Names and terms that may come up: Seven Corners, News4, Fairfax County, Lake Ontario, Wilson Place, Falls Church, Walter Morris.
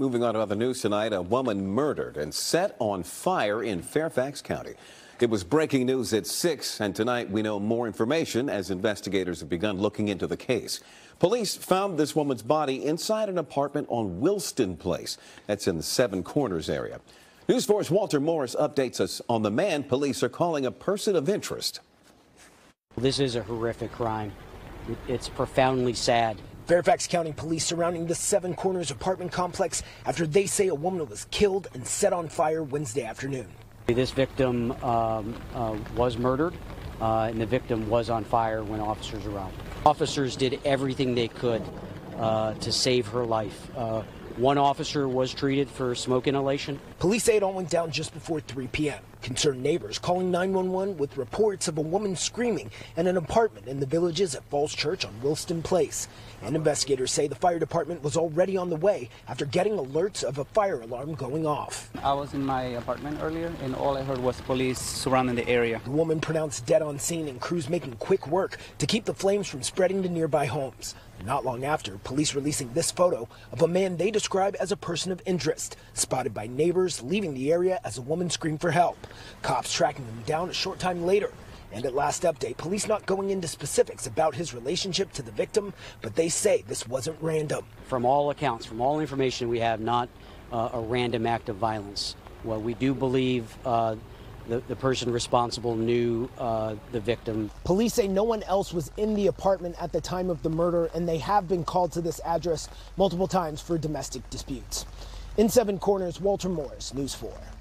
Moving on to other news tonight, a woman murdered and set on fire in Fairfax County. It was breaking news at 6, and tonight we know more information as investigators have begun looking into the case. Police found this woman's body inside an apartment on Wilson Place. That's in the Seven Corners area. News 4's Walter Morris updates us on the man police are calling a person of interest. This is a horrific crime. It's profoundly sad. Fairfax County police surrounding the Seven Corners apartment complex after they say a woman was killed and set on fire Wednesday afternoon. This victim was murdered, and the victim was on fire when officers arrived. Officers did everything they could to save her life. One officer was treated for smoke inhalation. Police say it all went down just before 3 p.m. Concerned neighbors calling 911 with reports of a woman screaming in an apartment in the villages at Falls Church on Wilson Place. And investigators say the fire department was already on the way after getting alerts of a fire alarm going off. I was in my apartment earlier and all I heard was police surrounding the area. The woman pronounced dead on scene and crews making quick work to keep the flames from spreading to nearby homes. Not long after, police releasing this photo of a man they describe as a person of interest, spotted by neighbors leaving the area as a woman screamed for help. Cops tracking him down a short time later. And at last update, police not going into specifics about his relationship to the victim, but they say this wasn't random. From all accounts, from all information we have, not a random act of violence. Well, we do believe the person responsible knew the victim. Police say no one else was in the apartment at the time of the murder, and they have been called to this address multiple times for domestic disputes. In Seven Corners, Walter Morris, News 4.